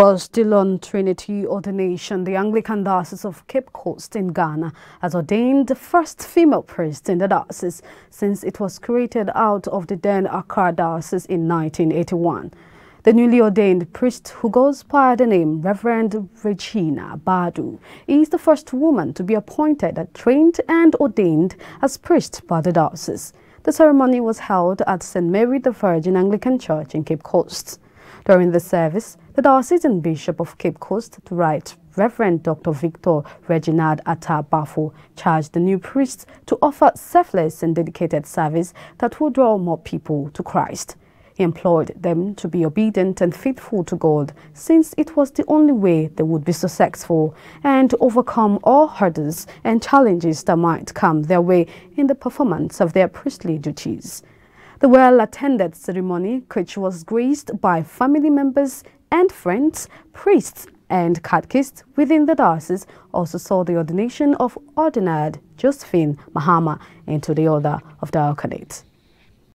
Well, still on Trinity ordination, the Anglican Diocese of Cape Coast in Ghana has ordained the first female priest in the diocese since it was created out of the then Accra Diocese in 1981. The newly ordained priest, who goes by the name Reverend Regina Badu, is the first woman to be appointed, trained and ordained as priest by the diocese. The ceremony was held at St. Mary the Virgin Anglican Church in Cape Coast. During the service, the diocesan bishop of Cape Coast, the Right Reverend Dr. Victor Reginald Atta-Bafo, charged the new priests to offer selfless and dedicated service that will draw more people to Christ. He implored them to be obedient and faithful to God, since it was the only way they would be successful and overcome all hurdles and challenges that might come their way in the performance of their priestly duties. The well-attended ceremony, which was graced by family members and friends, priests and catechists within the diocese, also saw the ordination of Ordinary Josephine Mahama into the order of diaconate.